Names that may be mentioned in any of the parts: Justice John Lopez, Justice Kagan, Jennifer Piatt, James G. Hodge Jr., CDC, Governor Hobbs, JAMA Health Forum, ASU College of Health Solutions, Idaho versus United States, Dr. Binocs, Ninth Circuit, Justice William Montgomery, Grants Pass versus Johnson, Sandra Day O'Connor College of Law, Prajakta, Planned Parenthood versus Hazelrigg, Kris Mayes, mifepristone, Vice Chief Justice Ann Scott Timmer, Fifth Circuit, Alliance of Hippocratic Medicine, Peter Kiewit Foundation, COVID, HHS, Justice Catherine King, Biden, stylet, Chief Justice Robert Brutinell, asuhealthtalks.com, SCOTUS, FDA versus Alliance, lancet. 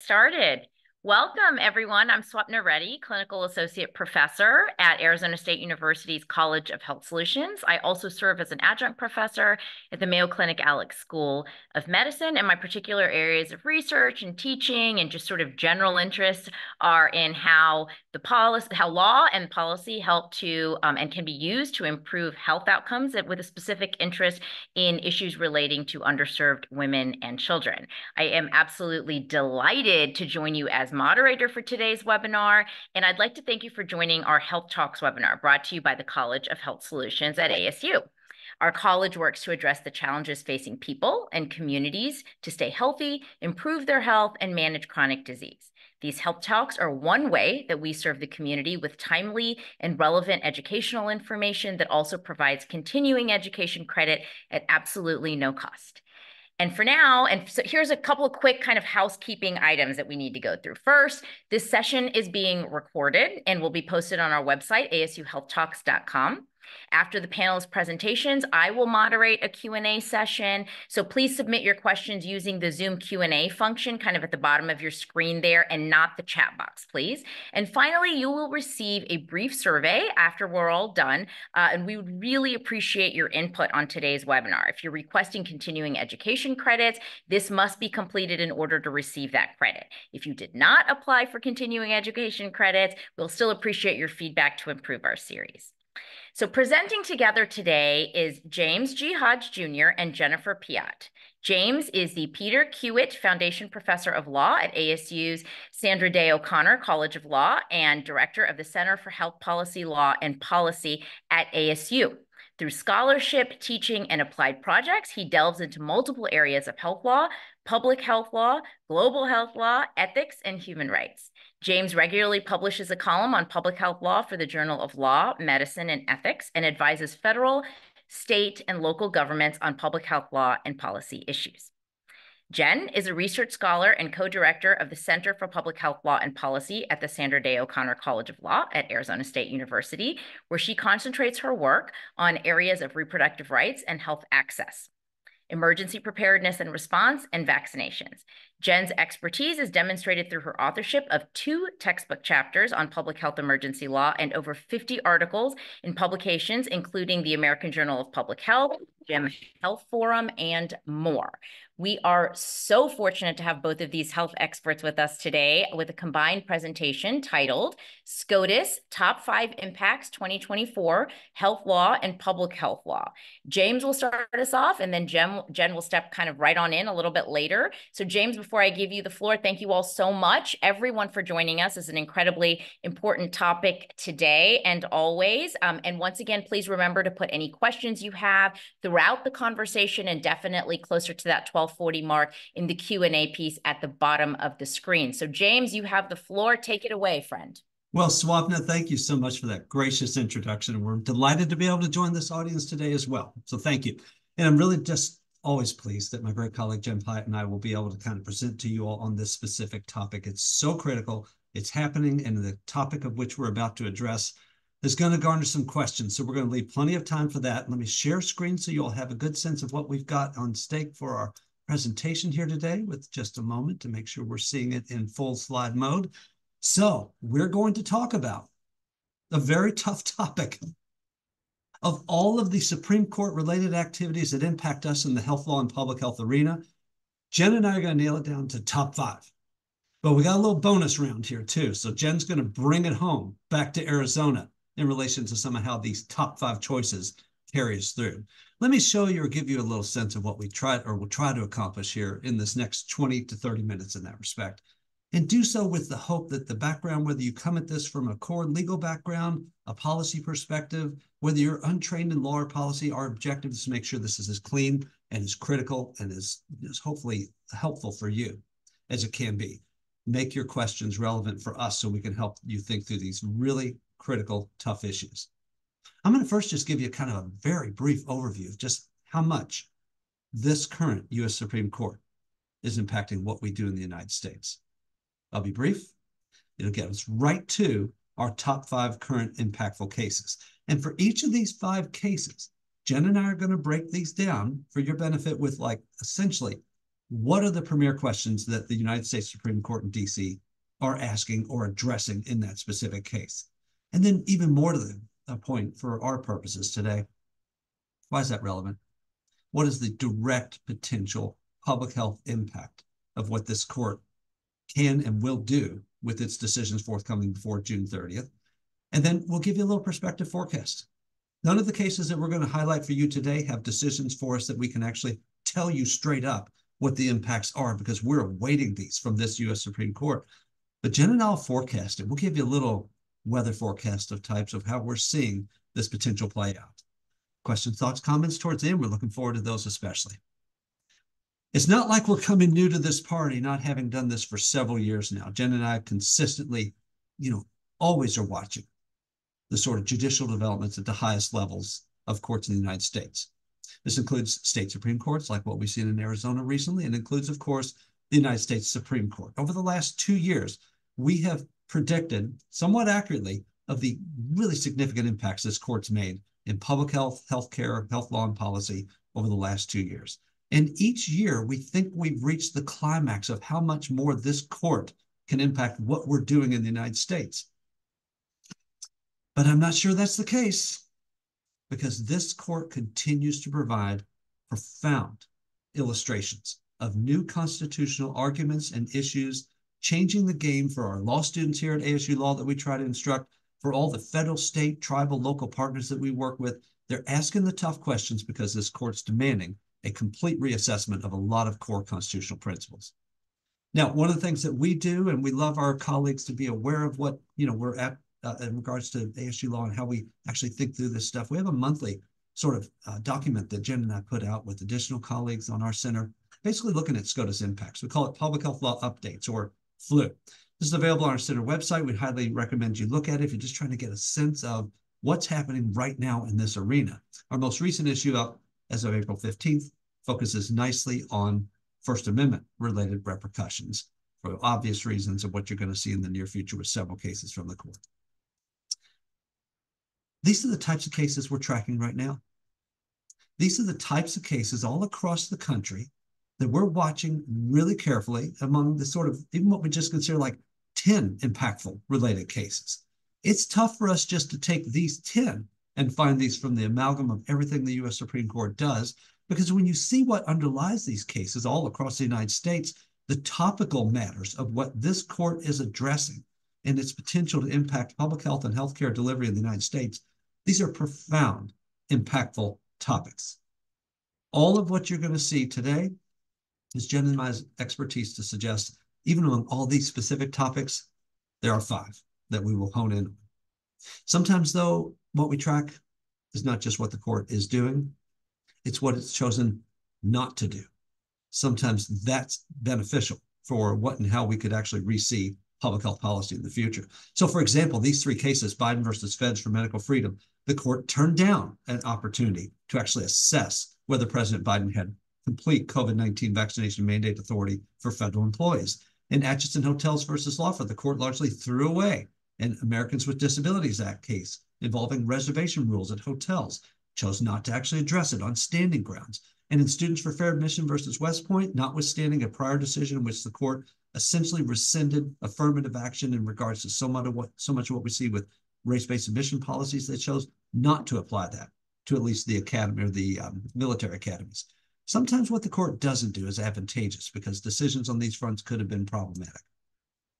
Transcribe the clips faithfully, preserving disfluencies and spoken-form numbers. Started. Welcome, everyone. I'm Swapna Reddy, Clinical Associate Professor at Arizona State University's College of Health Solutions. I also serve as an adjunct professor at the Mayo Clinic Alex School of Medicine, and my particular areas of research and teaching and just sort of general interest are in how the policy, how law and policy help to um, and can be used to improve health outcomes, with a specific interest in issues relating to underserved women and children. I am absolutely delighted to join you as moderator for today's webinar, and I'd like to thank you for joining our Health Talks webinar, brought to you by the College of Health Solutions at A S U. Our college works to address the challenges facing people and communities to stay healthy, improve their health, and manage chronic disease. These health talks are one way that we serve the community with timely and relevant educational information that also provides continuing education credit at absolutely no cost. And for now, and so here's a couple of quick kind of housekeeping items that we need to go through. First, this session is being recorded and will be posted on our website, A S U health talks dot com. After the panel's presentations, I will moderate a Q and A session. So please submit your questions using the Zoom Q and A function kind of at the bottom of your screen there, and not the chat box, please. And finally, you will receive a brief survey after we're all done, uh, and we would really appreciate your input on today's webinar. If you're requesting continuing education credits, this must be completed in order to receive that credit. If you did not apply for continuing education credits, we'll still appreciate your feedback to improve our series. So presenting together today is James G. Hodge Junior and Jennifer Piatt. James is the Peter Kiewit Foundation Professor of Law at A S U's Sandra Day O'Connor College of Law and Director of the Center for Health Policy Law and Policy at A S U. Through scholarship, teaching, and applied projects, he delves into multiple areas of health law, public health law, global health law, ethics, and human rights. James regularly publishes a column on public health law for the Journal of Law, Medicine, and Ethics, and advises federal, state, and local governments on public health law and policy issues. Jen is a research scholar and co-director of the Center for Public Health Law and Policy at the Sandra Day O'Connor College of Law at Arizona State University, where she concentrates her work on areas of reproductive rights and health access, emergency preparedness and response, and vaccinations. Jen's expertise is demonstrated through her authorship of two textbook chapters on public health emergency law and over fifty articles in publications, including the American Journal of Public Health, JAMA Health Forum, and more. We are so fortunate to have both of these health experts with us today with a combined presentation titled SCOTUS Top five Impacts twenty twenty-four, Health Law and Public Health Law. James will start us off, and then Jen, Jen will step kind of right on in a little bit later. So James, before I give you the floor, thank you all so much, everyone, for joining us. It's an incredibly important topic today and always. Um, and once again, please remember to put any questions you have throughout the conversation, and definitely closer to that twelve forty mark in the Q and A piece at the bottom of the screen. So James, you have the floor. Take it away, friend. Well, Swapna, thank you so much for that gracious introduction. We're delighted to be able to join this audience today as well. So thank you. And I'm really just always pleased that my great colleague, Jen Piatt, and I will be able to kind of present to you all on this specific topic. It's so critical. It's happening, and the topic of which we're about to address is going to garner some questions. So we're going to leave plenty of time for that. Let me share screen so you'll have a good sense of what we've got on stake for our presentation here today, with just a moment to make sure we're seeing it in full slide mode. So we're going to talk about a very tough topic. Of all of the Supreme Court related activities that impact us in the health law and public health arena, Jen and I are going to nail it down to top five. But we got a little bonus round here too. So Jen's going to bring it home back to Arizona in relation to some of how these top five choices carry us through. Let me show you or give you a little sense of what we tried or will try to accomplish here in this next twenty to thirty minutes in that respect. And do so with the hope that the background, whether you come at this from a core legal background, a policy perspective, whether you're untrained in law or policy, our objective is to make sure this is as clean and as critical and as, as hopefully helpful for you as it can be. Make your questions relevant for us so we can help you think through these really critical, tough issues. I'm going to first just give you kind of a very brief overview of just how much this current U S Supreme Court is impacting what we do in the United States. I'll be brief. It'll get us right to our top five current impactful cases. And for each of these five cases, Jen and I are going to break these down for your benefit with, like, essentially what are the premier questions that the United States Supreme Court in D C are asking or addressing in that specific case? And then even more to the point for our purposes today, why is that relevant? What is the direct potential public health impact of what this court can and will do with its decisions forthcoming before June thirtieth? And then we'll give you a little perspective forecast. None of the cases that we're going to highlight for you today have decisions for us that we can actually tell you straight up what the impacts are, because we're awaiting these from this U S Supreme Court. But Jen and I'll forecast it. We'll give you a little weather forecast of types of how we're seeing this potential play out. Questions, thoughts, comments towards the end. We're looking forward to those especially. It's not like we're coming new to this party, not having done this for several years now. Jen and I consistently, you know, always are watching the sort of judicial developments at the highest levels of courts in the United States. This includes state Supreme Courts, like what we've seen in Arizona recently, and includes, of course, the United States Supreme Court. Over the last two years, we have predicted somewhat accurately of the really significant impacts this court's made in public health, healthcare, health law, and policy over the last two years. And each year, we think we've reached the climax of how much more this court can impact what we're doing in the United States. But I'm not sure that's the case, because this court continues to provide profound illustrations of new constitutional arguments and issues, changing the game for our law students here at A S U Law that we try to instruct, for all the federal, state, tribal, local partners that we work with. They're asking the tough questions because this court's demanding a complete reassessment of a lot of core constitutional principles. Now, one of the things that we do, and we love our colleagues to be aware of what, you know, we're at Uh, in regards to A S U Law and how we actually think through this stuff. We have a monthly sort of uh, document that Jen and I put out with additional colleagues on our center, basically looking at SCOTUS impacts. We call it Public Health Law Updates, or FLU. This is available on our center website. We'd highly recommend you look at it if you're just trying to get a sense of what's happening right now in this arena. Our most recent issue up as of April fifteenth focuses nicely on First Amendment related repercussions, for obvious reasons of what you're going to see in the near future with several cases from the court. These are the types of cases we're tracking right now. These are the types of cases all across the country that we're watching really carefully among the sort of, even what we just consider like ten impactful related cases. It's tough for us just to take these ten and find these from the amalgam of everything the U S Supreme Court does, because when you see what underlies these cases all across the United States, the topical matters of what this court is addressing and its potential to impact public health and healthcare delivery in the United States, these are profound, impactful topics. All of what you're going to see today is Jen and my expertise to suggest, even among all these specific topics, there are five that we will hone in on. Sometimes, though, what we track is not just what the court is doing, it's what it's chosen not to do. Sometimes that's beneficial for what and how we could actually re-see public health policy in the future. So, for example, these three cases, Biden versus Feds for Medical Freedom, the court turned down an opportunity to actually assess whether President Biden had complete COVID nineteen vaccination mandate authority for federal employees. In Atchison Hotels versus Lawford, the court largely threw away an Americans with Disabilities Act case involving reservation rules at hotels, chose not to actually address it on standing grounds. And in Students for Fair Admission versus West Point, notwithstanding a prior decision in which the court essentially rescinded affirmative action in regards to so much of what, so much of what we see with race-based admission policies, they chose not to apply that to at least the academy or the um, military academies. Sometimes what the court doesn't do is advantageous, because decisions on these fronts could have been problematic.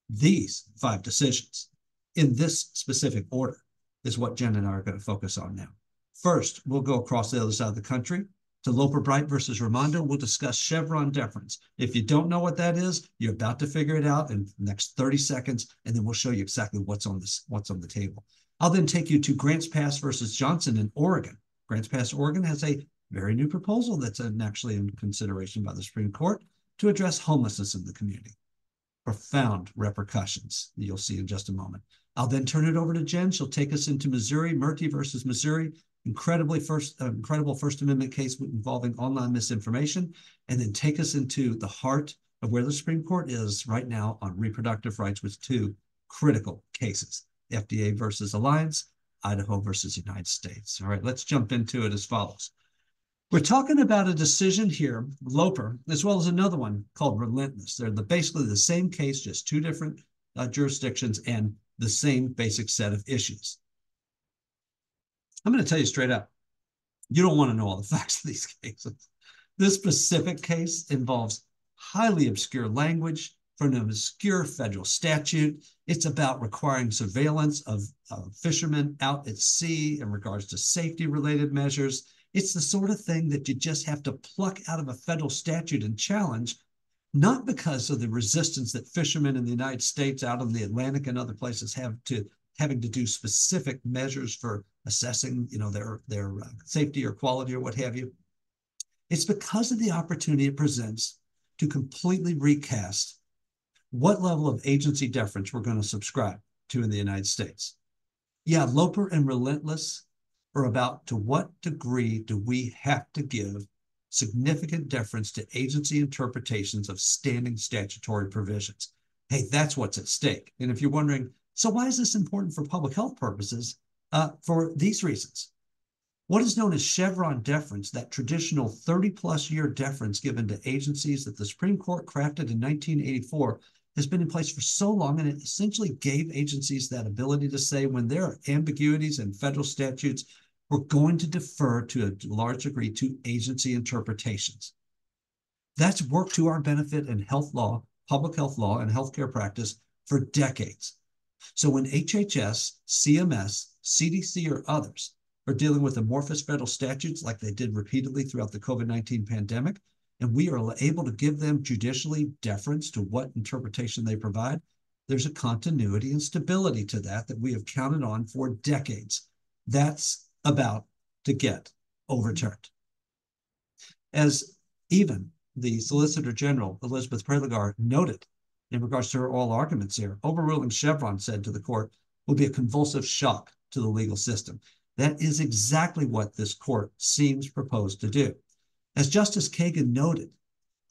These five decisions in this specific order is what Jen and I are going to focus on now. First, we'll go across the other side of the country to Loper High versus Raimondo. We'll discuss Chevron deference. If you don't know what that is, you're about to figure it out in the next thirty seconds, and then we'll show you exactly what's on this, what's on the table. I'll then take you to Grants Pass versus Johnson in Oregon. Grants Pass, Oregon has a very new proposal that's actually in consideration by the Supreme Court to address homelessness in the community. Profound repercussions that you'll see in just a moment. I'll then turn it over to Jen. She'll take us into Missouri, Murthy versus Missouri, incredibly first, uh, incredible First Amendment case involving online misinformation, and then take us into the heart of where the Supreme Court is right now on reproductive rights with two critical cases, F D A versus Alliance, Idaho versus United States. All right, let's jump into it as follows. We're talking about a decision here, Loper, as well as another one called Relentless. They're the, basically the same case, just two different uh, jurisdictions and the same basic set of issues. I'm going to tell you straight up, you don't want to know all the facts of these cases. This specific case involves highly obscure language from an obscure federal statute. It's about requiring surveillance of, of fishermen out at sea in regards to safety-related measures. It's the sort of thing that you just have to pluck out of a federal statute and challenge, not because of the resistance that fishermen in the United States out in the Atlantic and other places have to having to do specific measures for assessing, you know, their, their safety or quality or what have you. It's because of the opportunity it presents to completely recast what level of agency deference we're going to subscribe to in the United States. Yeah, Loper and Relentless are about to what degree do we have to give significant deference to agency interpretations of standing statutory provisions. Hey, that's what's at stake. And if you're wondering, so why is this important for public health purposes? Uh, for these reasons. What is known as Chevron deference, that traditional thirty plus year deference given to agencies that the Supreme Court crafted in nineteen eighty-four, has been in place for so long, and it essentially gave agencies that ability to say when there are ambiguities in federal statutes, we're going to defer to a large degree to agency interpretations. That's worked to our benefit in health law, public health law, and healthcare practice for decades. So when H H S, C M S, C D C, or others are dealing with amorphous federal statutes like they did repeatedly throughout the COVID nineteen pandemic, and we are able to give them judicially deference to what interpretation they provide, there's a continuity and stability to that that we have counted on for decades. That's about to get overturned. As even the Solicitor General, Elizabeth Prelegar, noted in regards to her oral arguments here, overruling Chevron, said to the court, will be a convulsive shock to the legal system. That is exactly what this court seems proposed to do. As Justice Kagan noted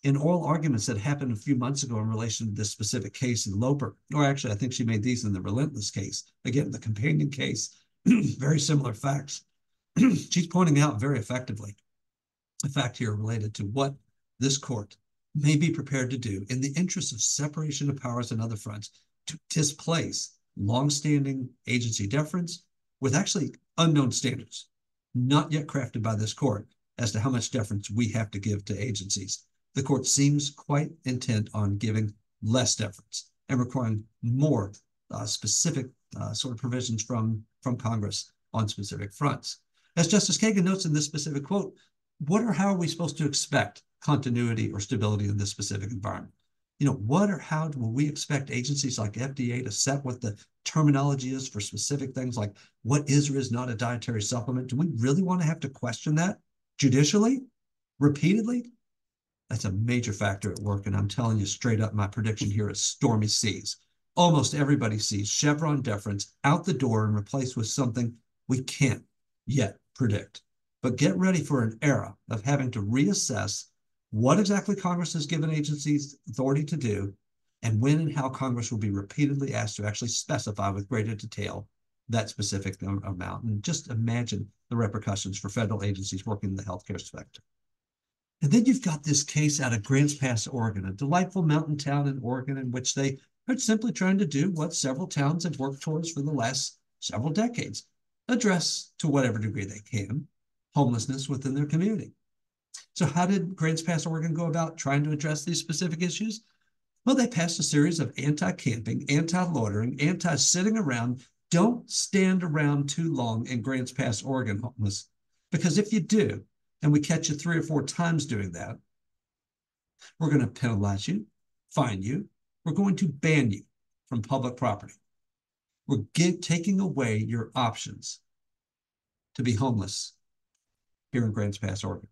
in oral arguments that happened a few months ago in relation to this specific case in Loper, or actually I think she made these in the Relentless case, again, the companion case, very similar facts. She's pointing out very effectively a fact here related to what this court may be prepared to do in the interest of separation of powers and other fronts to displace longstanding agency deference with actually unknown standards, not yet crafted by this court as to how much deference we have to give to agencies. The court seems quite intent on giving less deference and requiring more uh, specific uh, sort of provisions from, from Congress on specific fronts. As Justice Kagan notes in this specific quote, what or how are we supposed to expect continuity or stability in this specific environment? You know, what or how do we expect agencies like F D A to set what the terminology is for specific things like what is or is not a dietary supplement? Do we really want to have to question that judicially, repeatedly? That's a major factor at work, and I'm telling you straight up, my prediction here is stormy seas. Almost everybody sees Chevron deference out the door and replaced with something we can't yet predict. But get ready for an era of having to reassess what exactly Congress has given agencies authority to do, and when and how Congress will be repeatedly asked to actually specify with greater detail that specific amount. And just imagine the repercussions for federal agencies working in the healthcare sector. And then you've got this case out of Grants Pass, Oregon, a delightful mountain town in Oregon in which they are simply trying to do what several towns have worked towards for the last several decades, address to whatever degree they can homelessness within their community. So how did Grants Pass, Oregon go about trying to address these specific issues? Well, they passed a series of anti-camping, anti-loitering, anti-sitting around, don't stand around too long in Grants Pass, Oregon homeless. Because if you do, and we catch you three or four times doing that, we're going to penalize you, fine you, we're going to ban you from public property. We're get, taking away your options to be homeless here in Grants Pass, Oregon.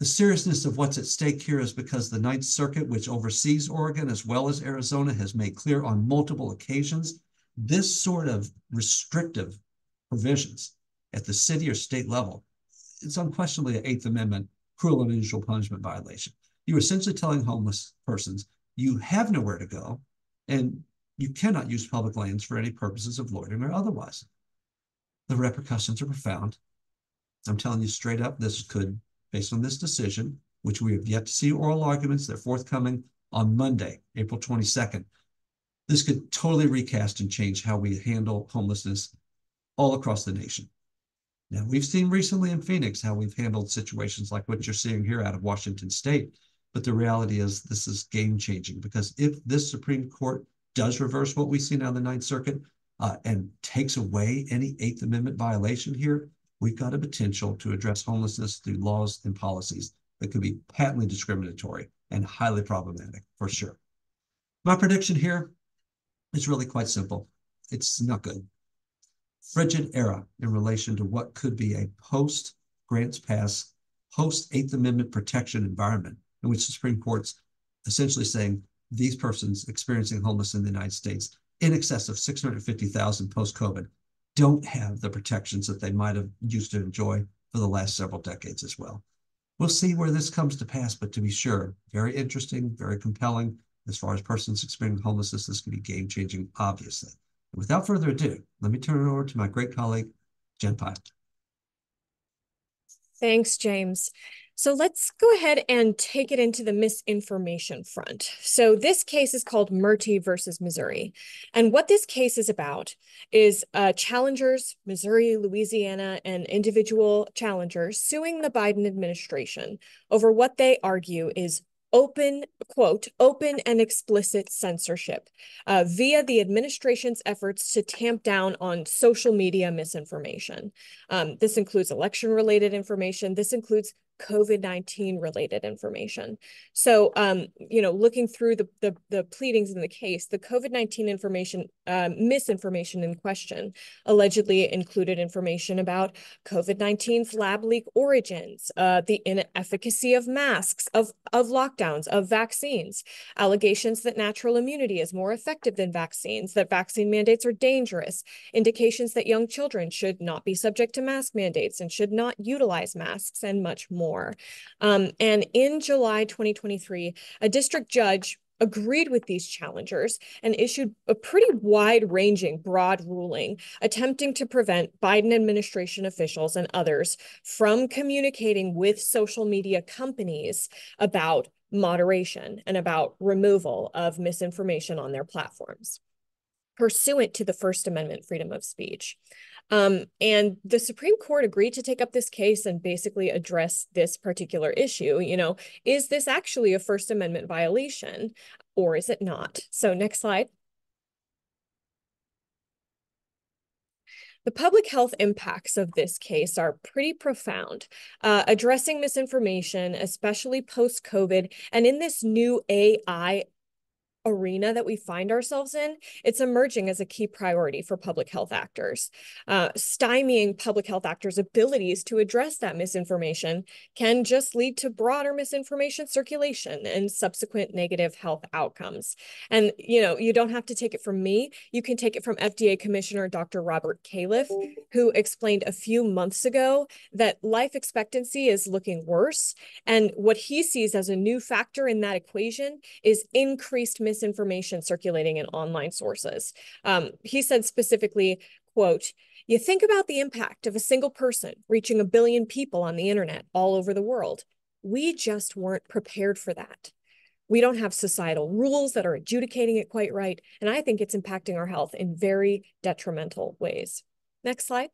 The seriousness of what's at stake here is because the Ninth Circuit, which oversees Oregon as well as Arizona, has made clear on multiple occasions this sort of restrictive provisions at the city or state level. It's unquestionably an Eighth Amendment cruel and unusual punishment violation. You're essentially telling homeless persons you have nowhere to go and you cannot use public lands for any purposes of loitering or otherwise. The repercussions are profound. I'm telling you straight up, this could, based on this decision, which we have yet to see oral arguments, they're forthcoming on Monday, April twenty-second. This could totally recast and change how we handle homelessness all across the nation. Now, we've seen recently in Phoenix how we've handled situations like what you're seeing here out of Washington State. But the reality is this is game-changing, because if this Supreme Court does reverse what we see now in the Ninth Circuit uh, and takes away any Eighth Amendment violation here, we've got a potential to address homelessness through laws and policies that could be patently discriminatory and highly problematic, for sure. My prediction here is really quite simple. It's not good. Frigid era in relation to what could be a post-Grants Pass, post-Eighth Amendment protection environment, in which the Supreme Court's essentially saying these persons experiencing homelessness in the United States in excess of six hundred fifty thousand post-COVID don't have the protections that they might have used to enjoy for the last several decades as well. We'll see where this comes to pass, but to be sure, very interesting, very compelling. As far as persons experiencing homelessness, this could be game-changing, obviously. And without further ado, let me turn it over to my great colleague, Jen Piatt. Thanks, James. So let's go ahead and take it into the misinformation front. So this case is called Murthy versus Missouri. And what this case is about is uh, challengers, Missouri, Louisiana, and individual challengers suing the Biden administration over what they argue is open, quote, open and explicit censorship uh, via the administration's efforts to tamp down on social media misinformation. Um, this includes election-related information. This includes COVID nineteen related information. So, um, you know, looking through the, the, the pleadings in the case, the COVID nineteen information, uh, misinformation in question allegedly included information about COVID nineteen's lab leak origins, uh, the inefficacy of masks, of, of lockdowns, of vaccines, allegations that natural immunity is more effective than vaccines, that vaccine mandates are dangerous, indications that young children should not be subject to mask mandates and should not utilize masks, and much more. Um, and in July twenty twenty-three, a district judge agreed with these challengers and issued a pretty wide-ranging, broad ruling attempting to prevent Biden administration officials and others from communicating with social media companies about moderation and about removal of misinformation on their platforms, pursuant to the First Amendment freedom of speech. Um, and the Supreme Court agreed to take up this case and basically address this particular issue. You know, is this actually a First Amendment violation or is it not? So next slide. The public health impacts of this case are pretty profound. Uh, addressing misinformation, especially post-COVID, and in this new A I arena that we find ourselves in, it's emerging as a key priority for public health actors. Uh, stymieing public health actors' abilities to address that misinformation can just lead to broader misinformation circulation and subsequent negative health outcomes. And, you know, you don't have to take it from me. You can take it from F D A Commissioner Doctor Robert Califf, who explained a few months ago that life expectancy is looking worse. And what he sees as a new factor in that equation is increased misinformation Misinformation circulating in online sources. Um, he said specifically, quote, "You think about the impact of a single person reaching a billion people on the internet all over the world. We just weren't prepared for that. We don't have societal rules that are adjudicating it quite right. And I think it's impacting our health in very detrimental ways." Next slide.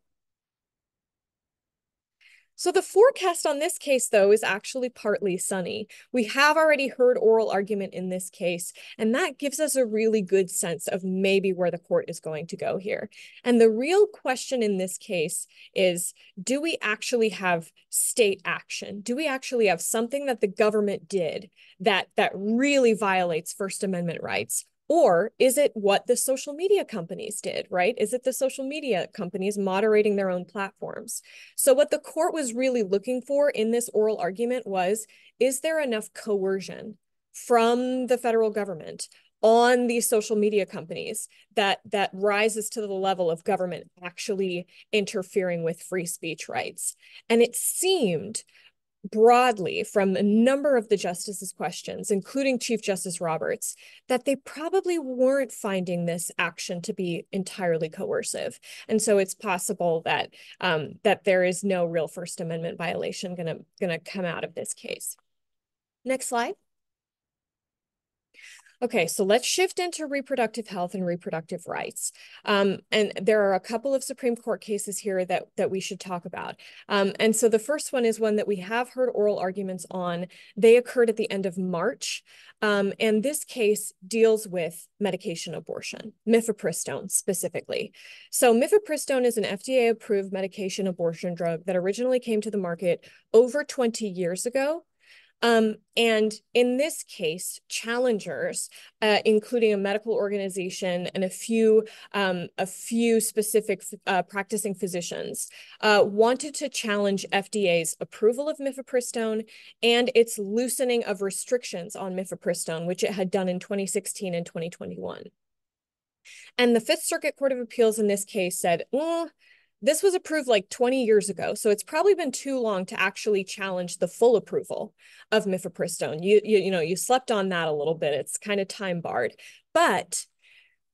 So the forecast on this case, though, is actually partly sunny. We have already heard oral argument in this case, and that gives us a really good sense of maybe where the court is going to go here. And the real question in this case is, do we actually have state action? Do we actually have something that the government did that, that really violates First Amendment rights? Or is it what the social media companies did, right? Is it the social media companies moderating their own platforms? So what the court was really looking for in this oral argument was, is there enough coercion from the federal government on these social media companies that, that rises to the level of government actually interfering with free speech rights? And it seemed broadly from a number of the justices' questions, including Chief Justice Roberts, that they probably weren't finding this action to be entirely coercive. And so it's possible that um, that there is no real First Amendment violation gonna, gonna come out of this case. Next slide. Okay, so let's shift into reproductive health and reproductive rights. Um, and there are a couple of Supreme Court cases here that, that we should talk about. Um, and so the first one is one that we have heard oral arguments on. They occurred at the end of March. Um, and this case deals with medication abortion, mifepristone specifically. So mifepristone is an F D A-approved medication abortion drug that originally came to the market over twenty years ago. Um, and in this case, challengers, uh, including a medical organization and a few, um, a few specific uh, practicing physicians, uh, wanted to challenge F D A's approval of mifepristone and its loosening of restrictions on mifepristone, which it had done in twenty sixteen and twenty twenty-one. And the Fifth Circuit Court of Appeals in this case said, mm, this was approved like twenty years ago, so it's probably been too long to actually challenge the full approval of mifepristone. You, you, you know, you slept on that a little bit. It's kind of time barred, but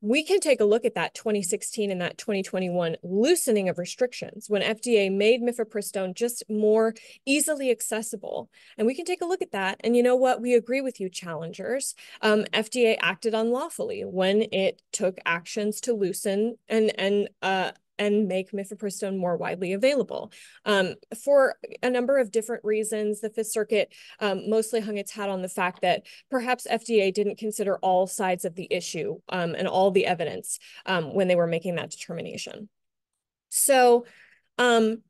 we can take a look at that twenty sixteen and that twenty twenty-one loosening of restrictions when F D A made mifepristone just more easily accessible. And we can take a look at that. And you know what? We agree with you, challengers. Um, F D A acted unlawfully when it took actions to loosen and, and, uh, and make mifepristone more widely available. Um, for a number of different reasons, the Fifth Circuit um, mostly hung its hat on the fact that perhaps F D A didn't consider all sides of the issue um, and all the evidence um, when they were making that determination. So um,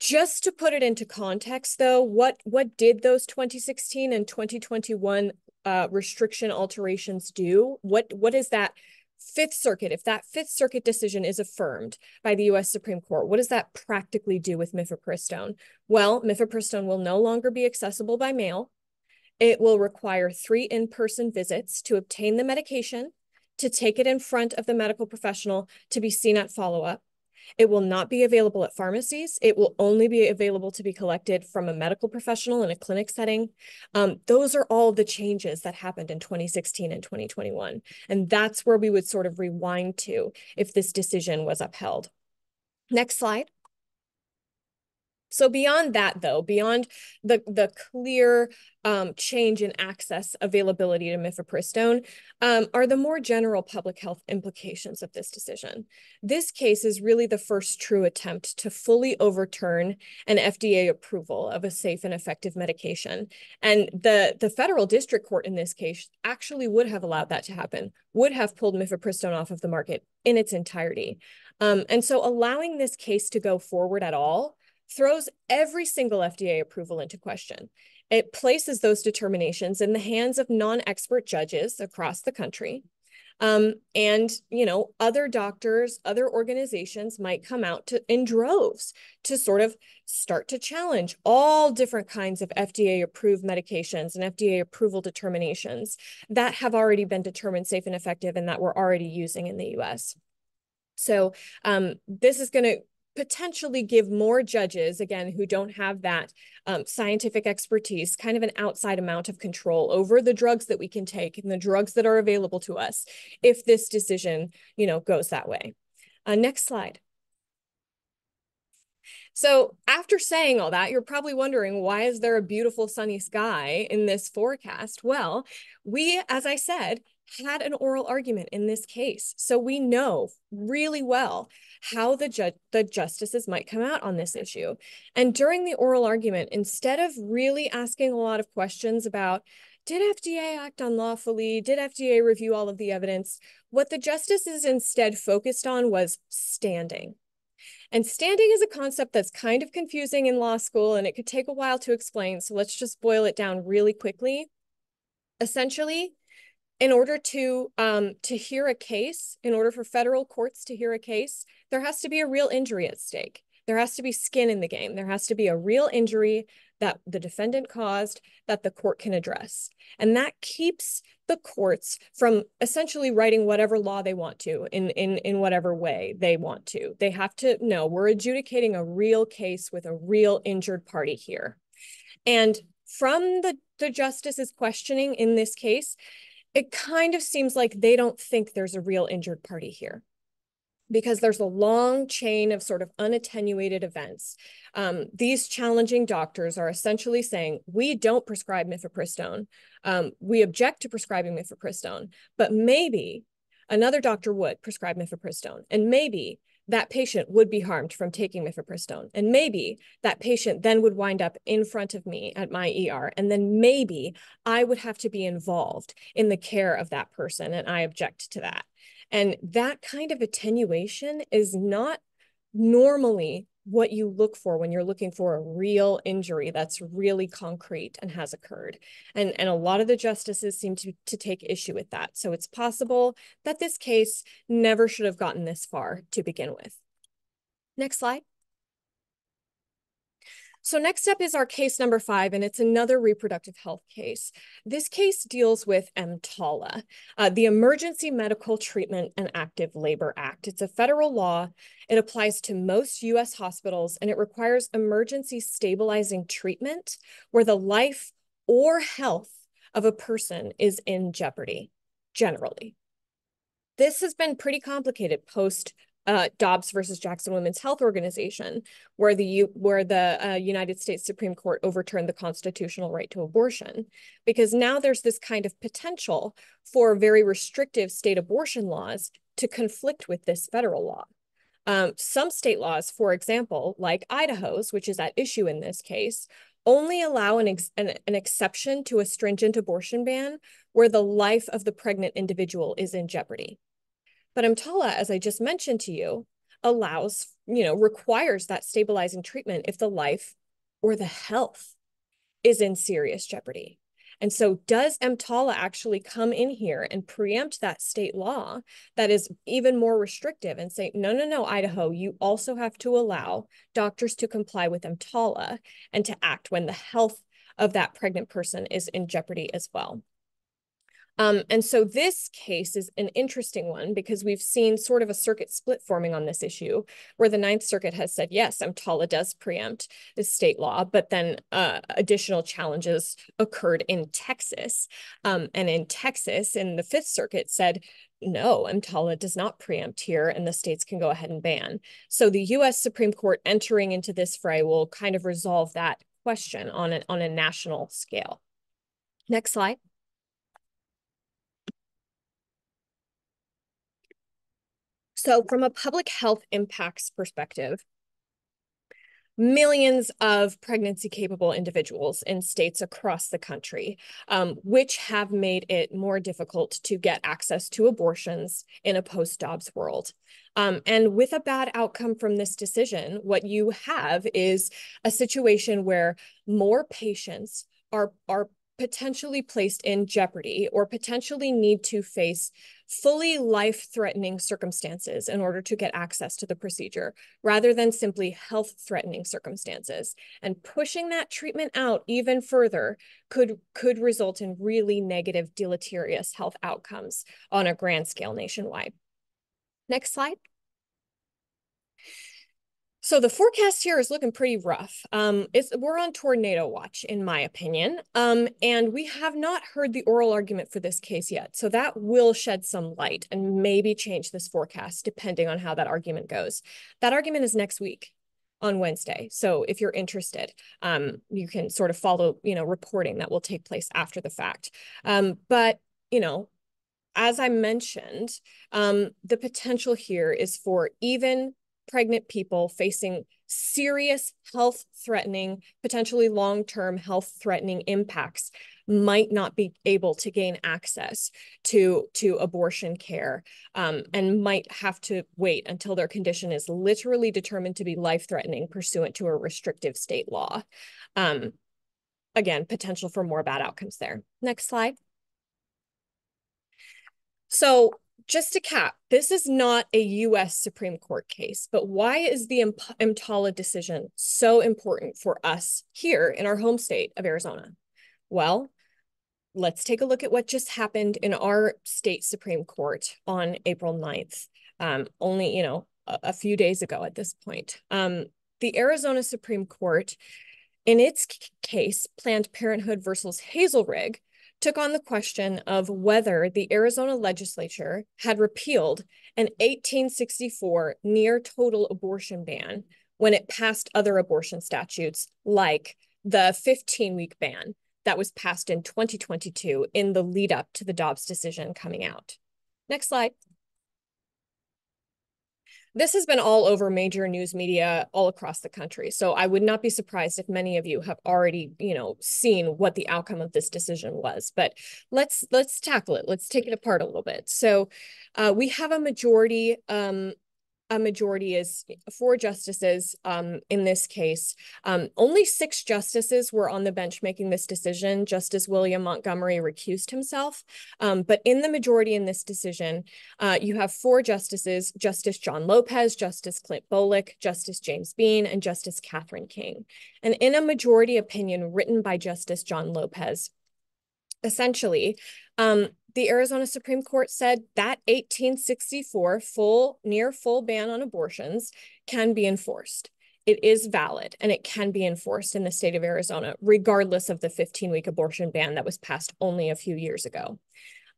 just to put it into context though, what, what did those twenty sixteen and twenty twenty-one uh, restriction alterations do? What, what is that? Fifth Circuit, if that Fifth Circuit decision is affirmed by the U S Supreme Court, what does that practically do with mifepristone? Well, mifepristone will no longer be accessible by mail. It will require three in-person visits to obtain the medication, to take it in front of the medical professional, to be seen at follow-up. It will not be available at pharmacies. It will only be available to be collected from a medical professional in a clinic setting. Um, those are all the changes that happened in twenty sixteen and twenty twenty-one. And that's where we would sort of rewind to if this decision was upheld. Next slide. So beyond that, though, beyond the, the clear um, change in access availability to mifepristone um, are the more general public health implications of this decision. This case is really the first true attempt to fully overturn an F D A approval of a safe and effective medication. And the, the federal district court in this case actually would have allowed that to happen, would have pulled mifepristone off of the market in its entirety. Um, and so allowing this case to go forward at all throws every single F D A approval into question. It places those determinations in the hands of non-expert judges across the country. Um, and, you know, other doctors, other organizations might come out to, in droves to sort of start to challenge all different kinds of F D A-approved medications and F D A approval determinations that have already been determined safe and effective and that we're already using in the U S. So um, this is going to potentially give more judges, again, who don't have that um, scientific expertise, kind of an outside amount of control over the drugs that we can take and the drugs that are available to us if this decision, you know, goes that way. Uh, next slide. So after saying all that, you're probably wondering, why is there a beautiful sunny sky in this forecast? Well, we, as I said, had an oral argument in this case. So we know really well how the, ju the justices might come out on this issue. And during the oral argument, instead of really asking a lot of questions about, did F D A act unlawfully? Did F D A review all of the evidence? What the justices instead focused on was standing. And standing is a concept that's kind of confusing in law school, and it could take a while to explain. So let's just boil it down really quickly. Essentially, in order to, um, to hear a case, in order for federal courts to hear a case, there has to be a real injury at stake. There has to be skin in the game. There has to be a real injury that the defendant caused that the court can address. And that keeps the courts from essentially writing whatever law they want to in, in, in whatever way they want to. They have to know we're adjudicating a real case with a real injured party here. And from the, the justices questioning in this case, it kind of seems like they don't think there's a real injured party here, because there's a long chain of sort of unattenuated events. Um, these challenging doctors are essentially saying, we don't prescribe mifepristone. Um, we object to prescribing mifepristone, but maybe another doctor would prescribe mifepristone, and maybe that patient would be harmed from taking mifepristone, and maybe that patient then would wind up in front of me at my E R, and then maybe I would have to be involved in the care of that person, and I object to that. And that kind of attenuation is not normally what you look for when you're looking for a real injury that's really concrete and has occurred. And, and a lot of the justices seem to, to take issue with that. So it's possible that this case never should have gotten this far to begin with. Next slide. So next up is our case number five, and it's another reproductive health case. This case deals with EMTALA, uh, the Emergency Medical Treatment and Active Labor Act. It's a federal law. It applies to most U S hospitals, and it requires emergency stabilizing treatment where the life or health of a person is in jeopardy, generally. This has been pretty complicated post Uh, Dobbs versus Jackson Women's Health Organization, where the, U where the uh, United States Supreme Court overturned the constitutional right to abortion, because now there's this kind of potential for very restrictive state abortion laws to conflict with this federal law. Um, some state laws, for example, like Idaho's, which is at issue in this case, only allow an, ex an, an exception to a stringent abortion ban where the life of the pregnant individual is in jeopardy. But EMTALA, as I just mentioned to you, allows, you know, requires that stabilizing treatment if the life or the health is in serious jeopardy. And so does EMTALA actually come in here and preempt that state law that is even more restrictive and say, no, no, no, Idaho, you also have to allow doctors to comply with EMTALA and to act when the health of that pregnant person is in jeopardy as well? Um, and so this case is an interesting one because we've seen sort of a circuit split forming on this issue, where the Ninth Circuit has said, yes, EMTALA does preempt the state law, but then uh, additional challenges occurred in Texas. Um, and in Texas, in the Fifth Circuit said, no, EMTALA does not preempt here, and the states can go ahead and ban. So the U S Supreme Court entering into this fray will kind of resolve that question on a, on a national scale. Next slide. So from a public health impacts perspective, millions of pregnancy-capable individuals in states across the country, um, which have made it more difficult to get access to abortions in a post-Dobbs world. Um, and with a bad outcome from this decision, what you have is a situation where more patients are, are potentially placed in jeopardy or potentially need to face fully life-threatening circumstances in order to get access to the procedure, rather than simply health-threatening circumstances. And pushing that treatment out even further could, could result in really negative, deleterious health outcomes on a grand scale nationwide. Next slide. So the forecast here is looking pretty rough. Um, it's, we're on tornado watch, in my opinion, um, and we have not heard the oral argument for this case yet. So that will shed some light and maybe change this forecast depending on how that argument goes. That argument is next week on Wednesday. So if you're interested, um, you can sort of follow, you know, reporting that will take place after the fact. Um, but, you know, as I mentioned, um, the potential here is for even pregnant people facing serious health-threatening, potentially long-term health-threatening impacts might not be able to gain access to, to abortion care, um, and might have to wait until their condition is literally determined to be life-threatening pursuant to a restrictive state law. Um, again, potential for more bad outcomes there. Next slide. So just to cap, this is not a U S Supreme Court case, but why is the EMTALA decision so important for us here in our home state of Arizona? Well, let's take a look at what just happened in our state Supreme Court on April ninth, um, only, you know, a, a few days ago at this point. Um, the Arizona Supreme Court In its case, Planned Parenthood versus Hazelrigg took on the question of whether the Arizona legislature had repealed an eighteen sixty-four near total abortion ban when it passed other abortion statutes like the fifteen-week ban that was passed in twenty twenty-two in the lead up to the Dobbs decision coming out. Next slide. This has been all over major news media all across the country, so I would not be surprised if many of you have already, you know, seen what the outcome of this decision was. But let's let's tackle it. Let's take it apart a little bit. So uh, we have a majority. Um, a majority is four justices um, in this case. Um, only six justices were on the bench making this decision. Justice William Montgomery recused himself. Um, but in the majority in this decision, uh, you have four justices, Justice John Lopez, Justice Clint Bolick, Justice James Bean, and Justice Catherine King. And in a majority opinion written by Justice John Lopez, essentially, um, the Arizona Supreme Court said that eighteen sixty-four full, near full ban on abortions can be enforced. It is valid and it can be enforced in the state of Arizona, regardless of the fifteen-week abortion ban that was passed only a few years ago.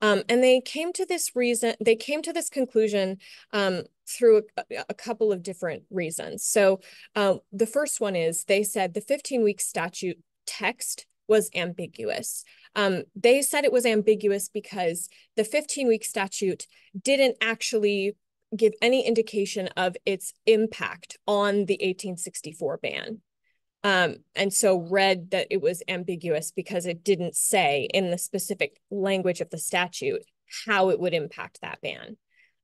Um, and they came to this reason, they came to this conclusion um, through a, a couple of different reasons. So uh, the first one is they said the fifteen-week statute text was ambiguous. Um, they said it was ambiguous because the fifteen-week statute didn't actually give any indication of its impact on the eighteen sixty-four ban. Um, and so read that it was ambiguous because it didn't say in the specific language of the statute how it would impact that ban.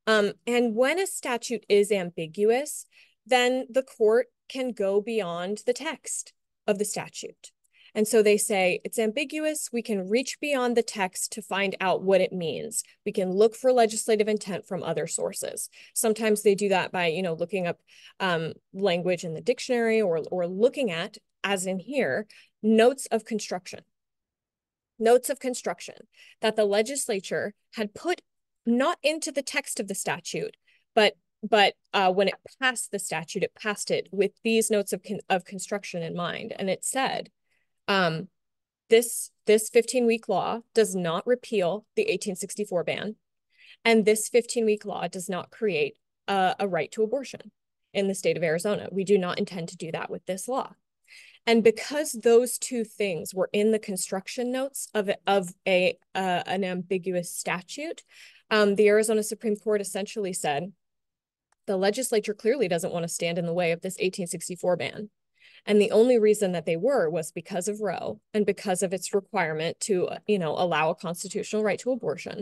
Um, and when a statute is ambiguous, then the court can go beyond the text of the statute. And so they say it's ambiguous. We can reach beyond the text to find out what it means. We can look for legislative intent from other sources. Sometimes they do that by, you know, looking up um, language in the dictionary or, or looking at, as in here, notes of construction. Notes of construction that the legislature had put not into the text of the statute, but But uh, when it passed the statute, it passed it with these notes of, con of construction in mind. And it said, Um, this this fifteen-week law does not repeal the eighteen sixty-four ban, and this fifteen-week law does not create a, a right to abortion in the state of Arizona. We do not intend to do that with this law. And because those two things were in the construction notes of, of a uh, an ambiguous statute, um, the Arizona Supreme Court essentially said, the legislature clearly doesn't want to stand in the way of this eighteen sixty-four ban. And the only reason that they were was because of Roe and because of its requirement to, you know, allow a constitutional right to abortion.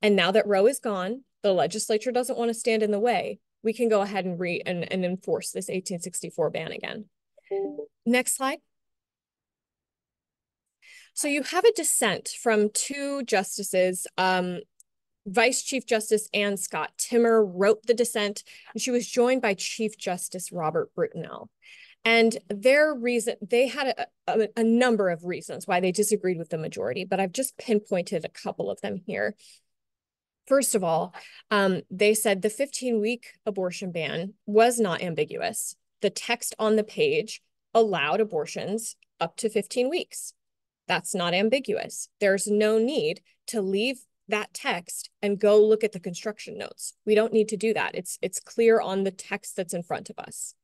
And now that Roe is gone, the legislature doesn't want to stand in the way. We can go ahead and re and, and enforce this eighteen sixty-four ban again. Next slide. So you have a dissent from two justices. Um, Vice Chief Justice Ann Scott Timmer wrote the dissent, and she was joined by Chief Justice Robert Brutinell. And their reason, they had a, a, a number of reasons why they disagreed with the majority, but I've just pinpointed a couple of them here. First of all, um, they said the fifteen-week abortion ban was not ambiguous. The text on the page allowed abortions up to fifteen weeks. That's not ambiguous. There's no need to leave that text and go look at the construction notes. We don't need to do that. It's, it's clear on the text that's in front of us.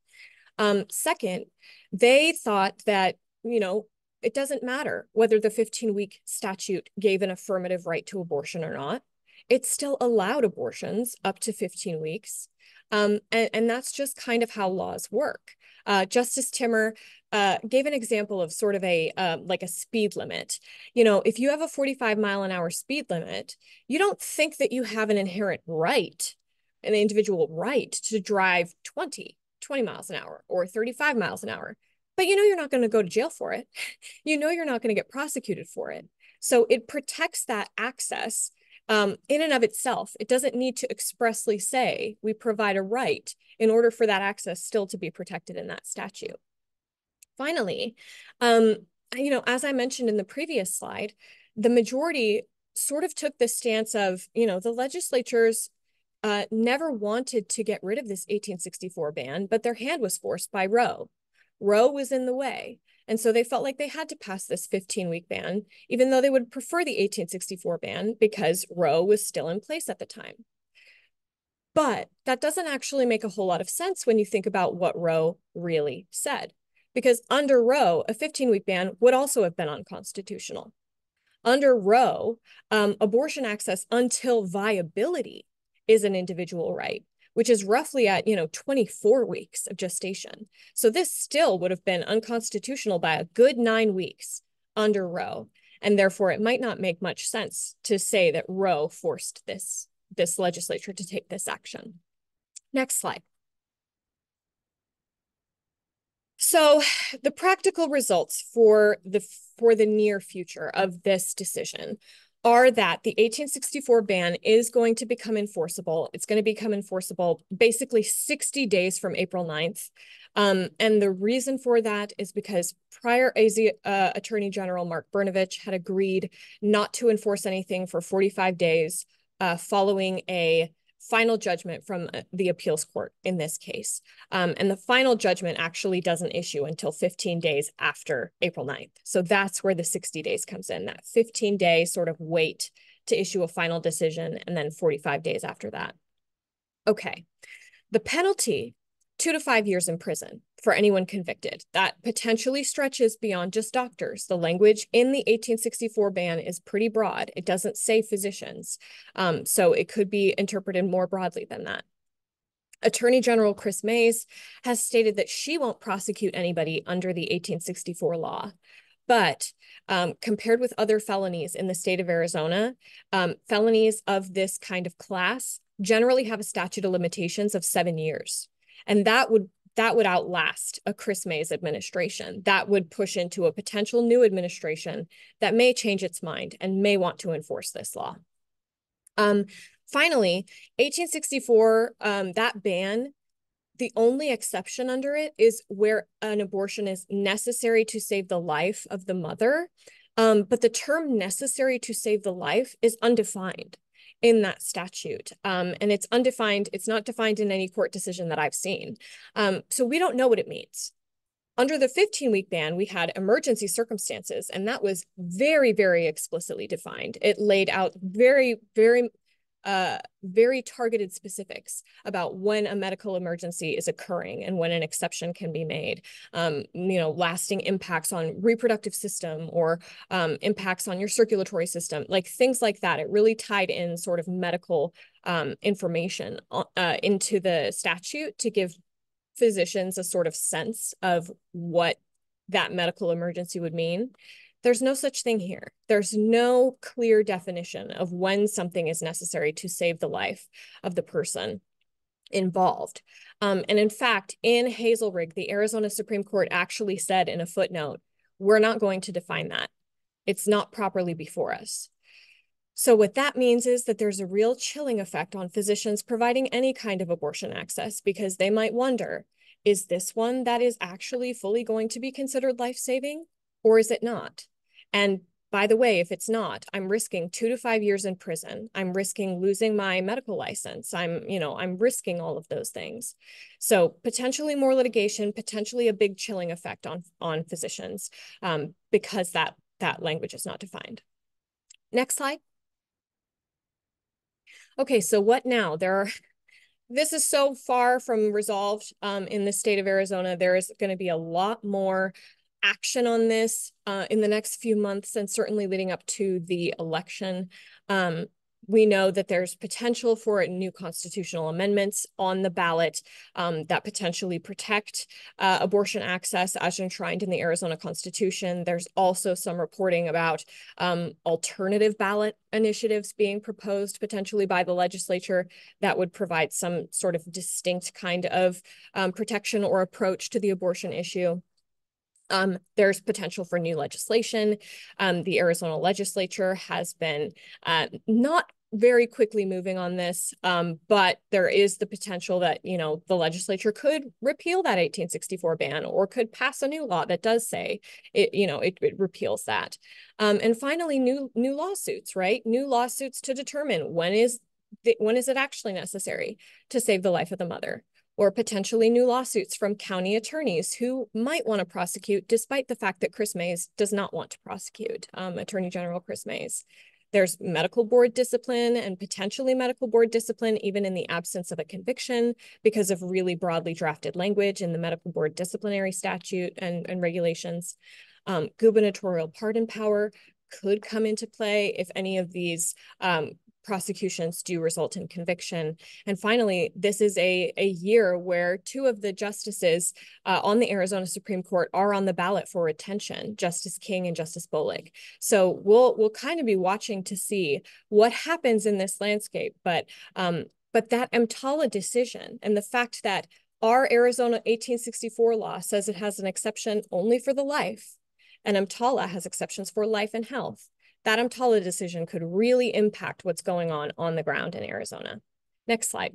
Um, second, they thought that, you know, it doesn't matter whether the fifteen-week statute gave an affirmative right to abortion or not. It still allowed abortions up to fifteen weeks. Um, and, and that's just kind of how laws work. Uh, Justice Timmer uh, gave an example of sort of a, uh, like a speed limit. You know, if you have a forty-five mile an hour speed limit, you don't think that you have an inherent right, an individual right to drive twenty miles an hour or thirty-five miles an hour, but you know you're not going to go to jail for it. You know you're not going to get prosecuted for it. So it protects that access um, in and of itself. It doesn't need to expressly say we provide a right in order for that access still to be protected in that statute. Finally, um, you know, as I mentioned in the previous slide, the majority sort of took the stance of, you know, the legislature's Uh, never wanted to get rid of this eighteen sixty-four ban, but their hand was forced by Roe. Roe was in the way. And so they felt like they had to pass this fifteen-week ban, even though they would prefer the eighteen sixty-four ban because Roe was still in place at the time. But that doesn't actually make a whole lot of sense when you think about what Roe really said, because under Roe, a fifteen-week ban would also have been unconstitutional. Under Roe, um, abortion access until viability is an individual right, which is roughly at, you know, twenty-four weeks of gestation. So this still would have been unconstitutional by a good nine weeks under Roe. And therefore, it might not make much sense to say that Roe forced this, this legislature to take this action. Next slide. So the practical results for the, for the near future of this decision are that the eighteen sixty-four ban is going to become enforceable. It's going to become enforceable basically sixty days from April ninth. Um, and the reason for that is because prior uh, Attorney General Mark Brnovich had agreed not to enforce anything for forty-five days uh, following a final judgment from the appeals court in this case. Um, and the final judgment actually doesn't issue until fifteen days after April ninth. So that's where the sixty days comes in, that fifteen day sort of wait to issue a final decision and then forty-five days after that. Okay, the penalty, two to five years in prison for anyone convicted. That potentially stretches beyond just doctors. The language in the eighteen sixty-four ban is pretty broad. It doesn't say physicians, um, so it could be interpreted more broadly than that. Attorney General Kris Mayes has stated that she won't prosecute anybody under the eighteen sixty-four law, but um, compared with other felonies in the state of Arizona, um, felonies of this kind of class generally have a statute of limitations of seven years. And that would that would outlast a Kris Mayes administration. That would push into a potential new administration that may change its mind and may want to enforce this law. Um, finally, eighteen sixty-four, um, that ban, the only exception under it is where an abortion is necessary to save the life of the mother. Um, but the term necessary to save the life is undefined in that statute. Um, and it's undefined. It's not defined in any court decision that I've seen. Um, so we don't know what it means. Under the fifteen-week ban, we had emergency circumstances, and that was very, very explicitly defined. It laid out very, very, uh, very targeted specifics about when a medical emergency is occurring and when an exception can be made. Um, you know, lasting impacts on reproductive system or um, impacts on your circulatory system, like things like that. It really tied in sort of medical um, information uh, into the statute to give physicians a sort of sense of what that medical emergency would mean. There's no such thing here. There's no clear definition of when something is necessary to save the life of the person involved. Um, and in fact, in Hazelrigg, the Arizona Supreme Court actually said in a footnote, we're not going to define that. It's not properly before us. So what that means is that there's a real chilling effect on physicians providing any kind of abortion access, because they might wonder, is this one that is actually fully going to be considered life-saving, or is it not? And by the way, if it's not, I'm risking two to five years in prison. I'm risking losing my medical license. I'm, you know, I'm risking all of those things. So potentially more litigation, potentially a big chilling effect on, on physicians um, because that, that language is not defined. Next slide. Okay, so what now? There are, this is so far from resolved um, in the state of Arizona. There is going to be a lot more action on this uh, in the next few months, and certainly leading up to the election. Um, we know that there's potential for new constitutional amendments on the ballot um, that potentially protect uh, abortion access as enshrined in the Arizona Constitution. There's also some reporting about um, alternative ballot initiatives being proposed potentially by the legislature that would provide some sort of distinct kind of um, protection or approach to the abortion issue. Um, there's potential for new legislation. Um, the Arizona legislature has been uh, not very quickly moving on this, um, but there is the potential that, you know, the legislature could repeal that eighteen sixty-four ban or could pass a new law that does say it, you know, it, it repeals that. Um, and finally, new new lawsuits, right? New lawsuits to determine when is the, when is it actually necessary to save the life of the mother. or potentially new lawsuits from county attorneys who might want to prosecute, despite the fact that Kris Mayes does not want to prosecute, um, Attorney General Kris Mayes. There's medical board discipline and potentially medical board discipline, even in the absence of a conviction, because of really broadly drafted language in the medical board disciplinary statute and, and regulations. Um, gubernatorial pardon power could come into play if any of these um, prosecutions do result in conviction. And finally, this is a, a year where two of the justices uh, on the Arizona Supreme Court are on the ballot for retention, Justice King and Justice Bullock. So we'll we'll kind of be watching to see what happens in this landscape. But, um, but that EMTALA decision and the fact that our Arizona eighteen sixty-four law says it has an exception only for the life, and EMTALA has exceptions for life and health, that EMTALA decision could really impact what's going on on the ground in Arizona. Next slide.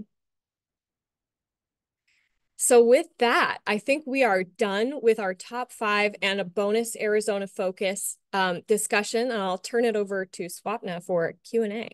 So with that, I think we are done with our top five and a bonus Arizona focus um, discussion. And I'll turn it over to Swapna for Q and A.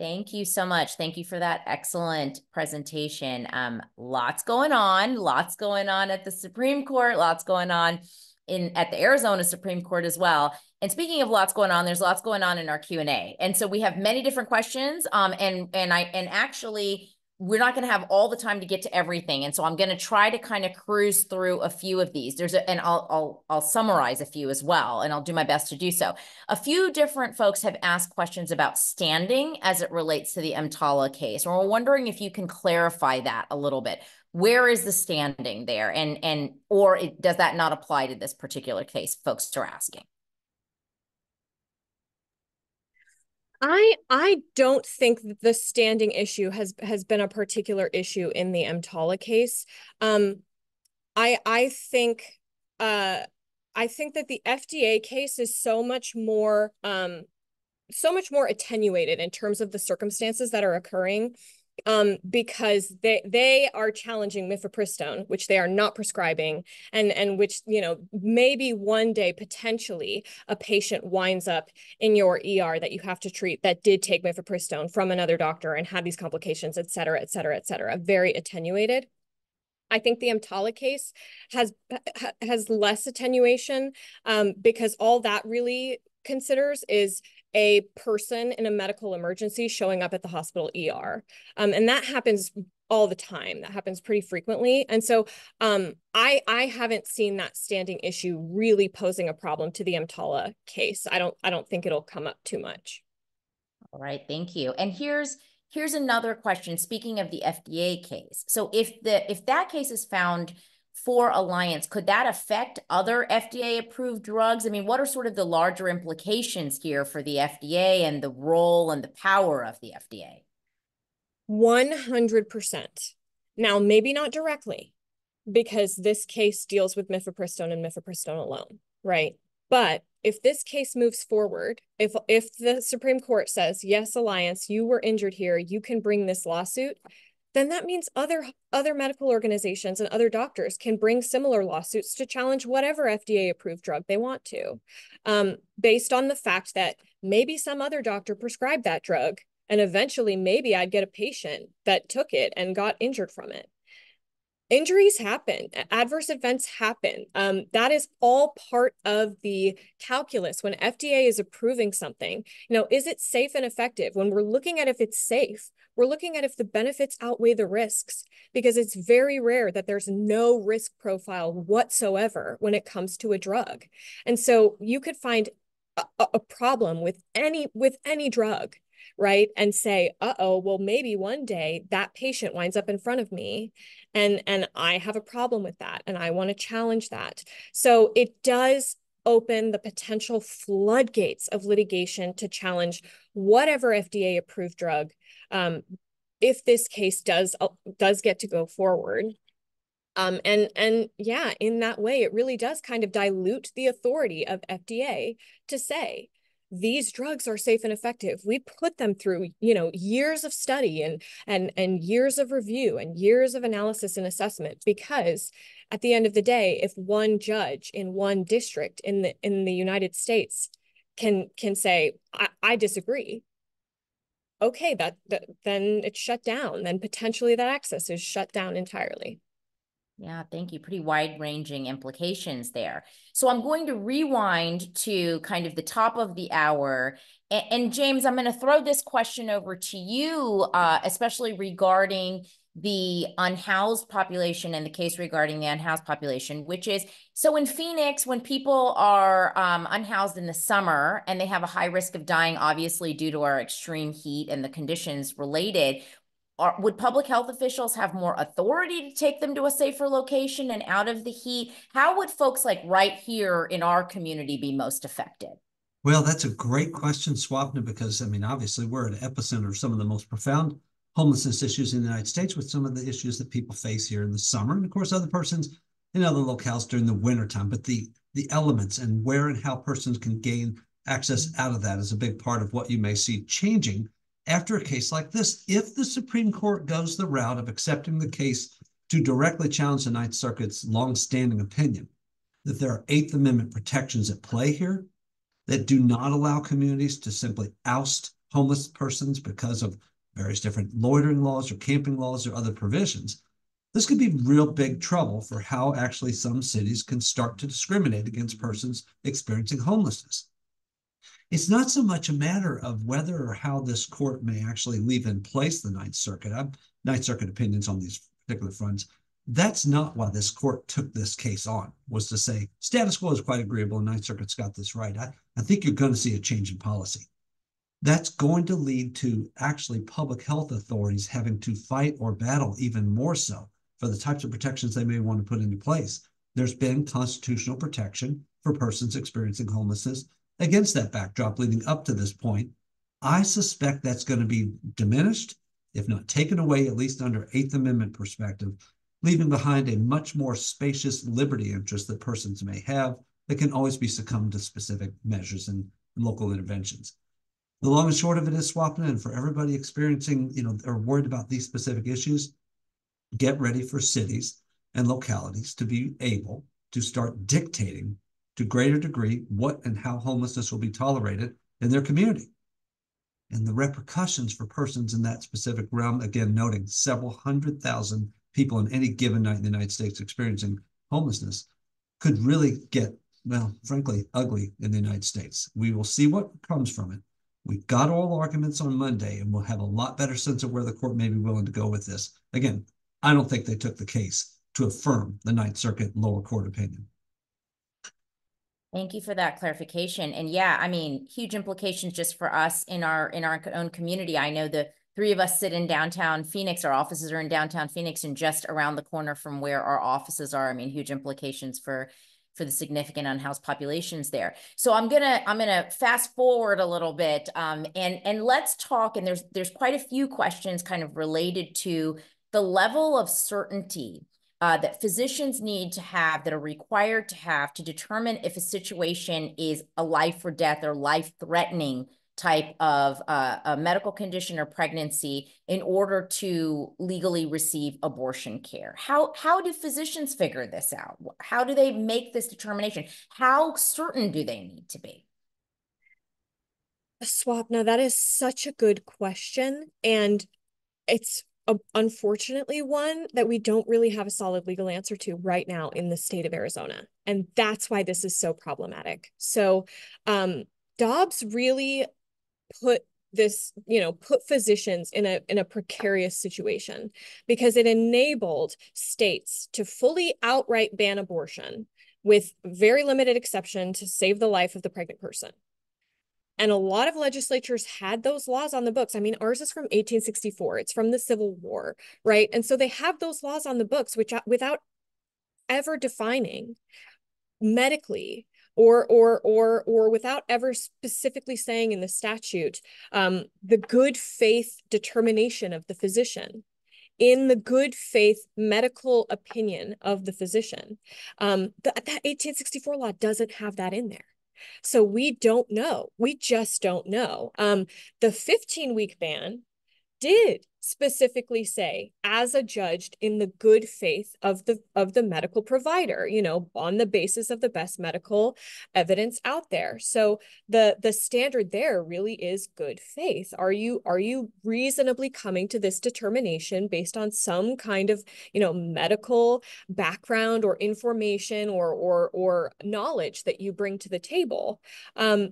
Thank you so much. Thank you for that excellent presentation. Um, lots going on, lots going on at the Supreme Court, lots going on in at the Arizona Supreme Court as well. And speaking of lots going on, there's lots going on in our Q and A. And so we have many different questions. Um, and and I and actually we're not going to have all the time to get to everything. And so I'm going to try to kind of cruise through a few of these. There's a, and I'll I'll I'll summarize a few as well, and I'll do my best to do so. A few different folks have asked questions about standing as it relates to the EMTALA case. And we're wondering if you can clarify that a little bit. Where is the standing there, and and or it, does that not apply to this particular case? Folks are asking. I I don't think that the standing issue has has been a particular issue in the EMTALA case. Um, I I think uh, I think that the F D A case is so much more um, so much more attenuated in terms of the circumstances that are occurring, um, because they they are challenging mifepristone, which they are not prescribing, and and which, you know, maybe one day potentially a patient winds up in your E R that you have to treat that did take mifepristone from another doctor and had these complications, et cetera, et cetera, et cetera. Very attenuated. I think the EMTALA case has has less attenuation, um, because all that really considers is a person in a medical emergency showing up at the hospital E R. Um, and that happens all the time. That happens pretty frequently. And so um, I, I haven't seen that standing issue really posing a problem to the EMTALA case. I don't, I don't think it'll come up too much. All right, thank you. And here's, here's another question, speaking of the F D A case. So if the, if that case is found for Alliance, could that affect other F D A-approved drugs? I mean, what are sort of the larger implications here for the F D A and the role and the power of the F D A? one hundred percent. Now, maybe not directly, because this case deals with mifepristone and mifepristone alone, right? But if this case moves forward, if if the Supreme Court says, yes, Alliance, you were injured here, you can bring this lawsuit, then that means other, other medical organizations and other doctors can bring similar lawsuits to challenge whatever F D A-approved drug they want to, um, based on the fact that maybe some other doctor prescribed that drug, and eventually maybe I'd get a patient that took it and got injured from it. Injuries happen, adverse events happen. Um, that is all part of the calculus when F D A is approving something. You know, is it safe and effective? When we're looking at if it's safe, we're looking at if the benefits outweigh the risks, because it's very rare that there's no risk profile whatsoever when it comes to a drug. And so you could find a, a problem with any with any drug, right? And say, uh-oh, well, maybe one day that patient winds up in front of me and, and I have a problem with that and I want to challenge that. So it does open the potential floodgates of litigation to challenge whatever F D A approved drug, um, if this case does, uh, does get to go forward. Um, and, and yeah, in that way, it really does kind of dilute the authority of F D A to say, these drugs are safe and effective. We put them through, you know, years of study and, and, and years of review and years of analysis and assessment, because at the end of the day, if one judge in one district in the, in the United States can, can say, I, I disagree, okay, that, that then it's shut down. Then potentially that access is shut down entirely. Yeah, thank you. Pretty wide-ranging implications there. So I'm going to rewind to kind of the top of the hour. And, and James, I'm going to throw this question over to you, uh, especially regarding the unhoused population and the case regarding the unhoused population, which is, so in Phoenix, when people are um, unhoused in the summer and they have a high risk of dying, obviously due to our extreme heat and the conditions related, Are, would public health officials have more authority to take them to a safer location and out of the heat? How would folks like right here in our community be most affected? Well, that's a great question, Swapna, because, I mean, obviously we're at the epicenter of some of the most profound homelessness issues in the United States, with some of the issues that people face here in the summer. And of course, other persons in other locales during the wintertime, but the, the elements and where and how persons can gain access out of that is a big part of what you may see changing after a case like this, if the Supreme Court goes the route of accepting the case to directly challenge the Ninth Circuit's longstanding opinion that there are Eighth Amendment protections at play here that do not allow communities to simply oust homeless persons because of various different loitering laws or camping laws or other provisions, this could be real big trouble for how actually some cities can start to discriminate against persons experiencing homelessness. It's not so much a matter of whether or how this court may actually leave in place the Ninth Circuit, I'm, Ninth Circuit opinions on these particular fronts. That's not why this court took this case on, was to say, status quo is quite agreeable and Ninth Circuit's got this right. I, I think you're going to see a change in policy. That's going to lead to actually public health authorities having to fight or battle even more so for the types of protections they may want to put into place. There's been constitutional protection for persons experiencing homelessness against that backdrop leading up to this point. I suspect that's going to be diminished, if not taken away, at least under Eighth Amendment perspective, leaving behind a much more spacious liberty interest that persons may have that can always be succumbed to specific measures and local interventions. The long and short of it is, Swapna, and for everybody experiencing, you know, or worried about these specific issues, get ready for cities and localities to be able to start dictating to greater degree what and how homelessness will be tolerated in their community. And the repercussions for persons in that specific realm, again, noting several hundred thousand people on any given night in the United States experiencing homelessness, could really get, well, frankly, ugly in the United States. We will see what comes from it. We've got oral arguments on Monday, and we'll have a lot better sense of where the court may be willing to go with this. Again, I don't think they took the case to affirm the Ninth Circuit lower court opinion. Thank you for that clarification. And yeah, I mean, huge implications just for us in our in our own community. I know the three of us sit in downtown Phoenix. Our offices are in downtown Phoenix and just around the corner from where our offices are. I mean, huge implications for for the significant unhoused populations there. So I'm gonna I'm gonna fast forward a little bit um, and and let's talk. And there's there's quite a few questions kind of related to the level of certainty Uh, that physicians need to have, that are required to have, to determine if a situation is a life or death or life-threatening type of uh, a medical condition or pregnancy in order to legally receive abortion care. How, how do physicians figure this out? How do they make this determination? How certain do they need to be? Swapna, that is such a good question. And it's unfortunately one that we don't really have a solid legal answer to right now in the state of Arizona. And that's why this is so problematic. So um, Dobbs really put this, you know, put physicians in a, in a precarious situation because it enabled states to fully outright ban abortion with very limited exception to save the life of the pregnant person. And a lot of legislatures had those laws on the books. I mean, ours is from eighteen sixty-four. It's from the Civil War, right? And so they have those laws on the books, which without ever defining medically or or or or without ever specifically saying in the statute um, the good faith determination of the physician, in the good faith medical opinion of the physician, um, th that eighteen sixty-four law doesn't have that in there. So we don't know. We just don't know. Um, the fifteen-week ban did specifically say, as adjudged in the good faith of the of the medical provider, you know, on the basis of the best medical evidence out there. So the the standard there really is good faith. Are you are you reasonably coming to this determination based on some kind of, you know, medical background or information or or or knowledge that you bring to the table? Um,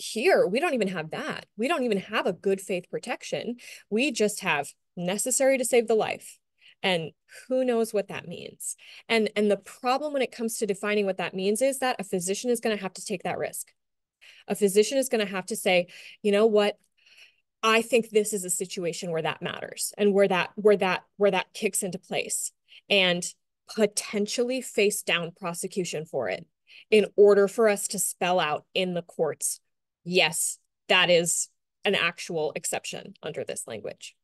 Here, we don't even have that. We don't even have a good faith protection. We just have necessary to save the life. And who knows what that means? And, and the problem when it comes to defining what that means is that a physician is going to have to take that risk. A physician is going to have to say, you know what? I think this is a situation where that matters and where that, where that, where that kicks into place, and potentially face down prosecution for it in order for us to spell out in the courts, yes, that is an actual exception under this language.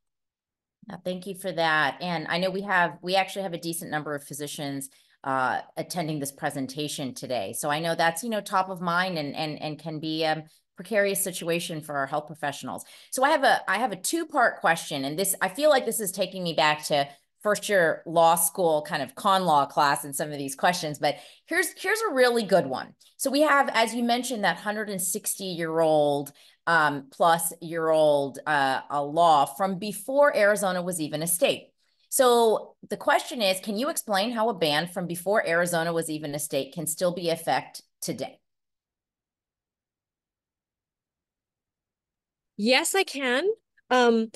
Now, thank you for that. And I know we have, we actually have a decent number of physicians uh, attending this presentation today. So I know that's, you know, top of mind and, and, and can be a precarious situation for our health professionals. So I have a, I have a two-part question, and this, I feel like this is taking me back to first year law school kind of con law class in some of these questions, but here's, here's a really good one. So we have, as you mentioned, that one hundred sixty year old um, plus year old uh, a law from before Arizona was even a state. So the question is, can you explain how a ban from before Arizona was even a state can still be in effect today? Yes, I can. Um,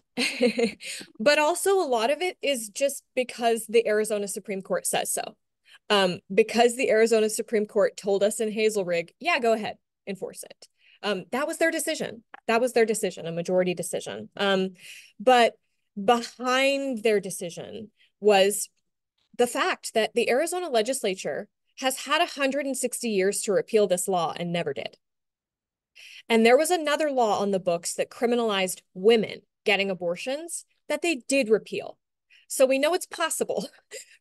but also a lot of it is just because the Arizona Supreme Court says so, um, because the Arizona Supreme Court told us in Hazelrigg, yeah, go ahead, enforce it. Um, that was their decision. That was their decision, a majority decision. Um, but behind their decision was the fact that the Arizona legislature has had one hundred sixty years to repeal this law and never did. And there was another law on the books that criminalized women getting abortions that they did repeal. So we know it's possible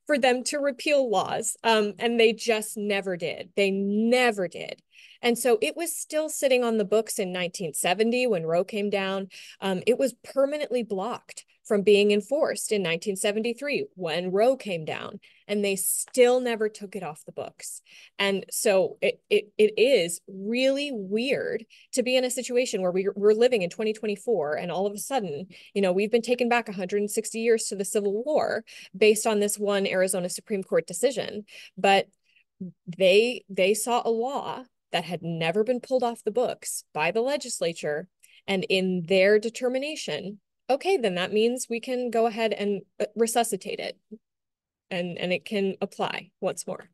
for them to repeal laws, um, and they just never did. They never did. And so it was still sitting on the books in nineteen seventy when Roe came down. Um, it was permanently blocked from being enforced in nineteen seventy-three when Roe came down, and they still never took it off the books. And so it it, it is really weird to be in a situation where we, we're living in twenty twenty-four, and all of a sudden, you know, we've been taken back one hundred sixty years to the Civil War based on this one Arizona Supreme Court decision. But they they saw a law that had never been pulled off the books by the legislature, and in their determination, okay, then that means we can go ahead and resuscitate it, and, and it can apply once more.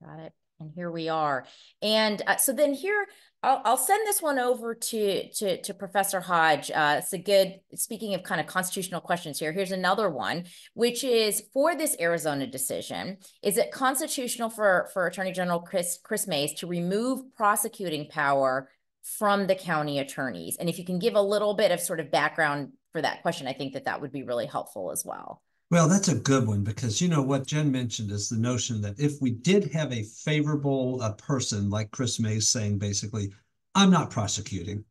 Got it. And here we are. And uh, so then here, I'll, I'll send this one over to, to, to Professor Hodge. Uh, it's a good, speaking of kind of constitutional questions here, here's another one, which is for this Arizona decision, is it constitutional for, for Attorney General Kris, Kris Mayes to remove prosecuting power from the county attorneys? And if you can give a little bit of sort of background for that question, I think that that would be really helpful as well. Well, that's a good one, because, you know, what Jen mentioned is the notion that if we did have a favorable uh, person like Kris Mayes saying, basically, I'm not prosecuting,